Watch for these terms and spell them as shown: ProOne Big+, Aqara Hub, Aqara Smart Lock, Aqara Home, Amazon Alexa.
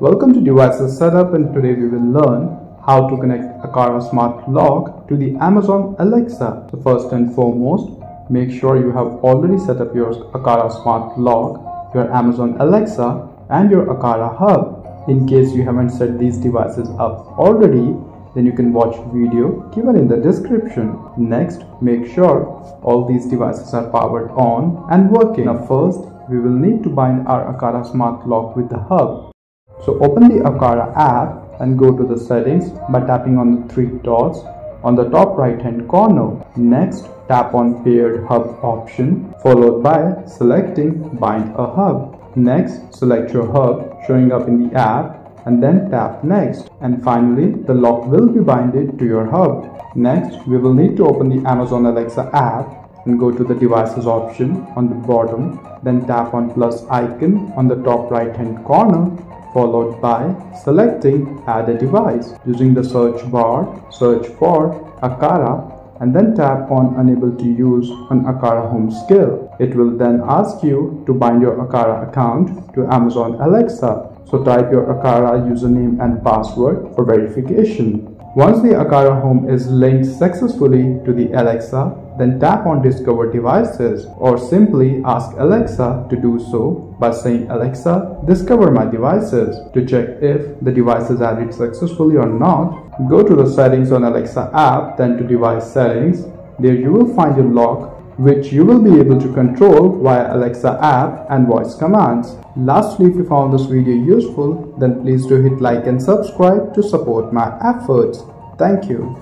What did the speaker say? Welcome to Devices Setup, and today we will learn how to connect Aqara Smart Lock to the Amazon Alexa. So first and foremost, make sure you have already set up your Aqara Smart Lock, your Amazon Alexa and your Aqara Hub. In case you haven't set these devices up already, then you can watch video given in the description. Next, make sure all these devices are powered on and working. Now first, we will need to bind our Aqara Smart Lock with the Hub. So open the Aqara app and go to the settings by tapping on the three dots on the top right hand corner. Next, tap on paired hub option followed by selecting bind a hub. Next, select your hub showing up in the app and then tap next. And finally, the lock will be binded to your hub. Next, we will need to open the Amazon Alexa app and go to the devices option on the bottom, then tap on plus icon on the top right hand corner followed by selecting add a device. Using the search bar, search for Aqara and then tap on unable to use an Aqara Home skill. It will then ask you to bind your Aqara account to Amazon Alexa. So type your Aqara username and password for verification. Once the Aqara Home is linked successfully to the Alexa, then tap on Discover Devices or simply ask Alexa to do so by saying, "Alexa, discover my devices." To check if the device is added successfully or not, go to the settings on Alexa app, then to device settings. There you will find your lock, which you will be able to control via Alexa app and voice commands. Lastly, if you found this video useful, then please do hit like and subscribe to support my efforts. Thank you.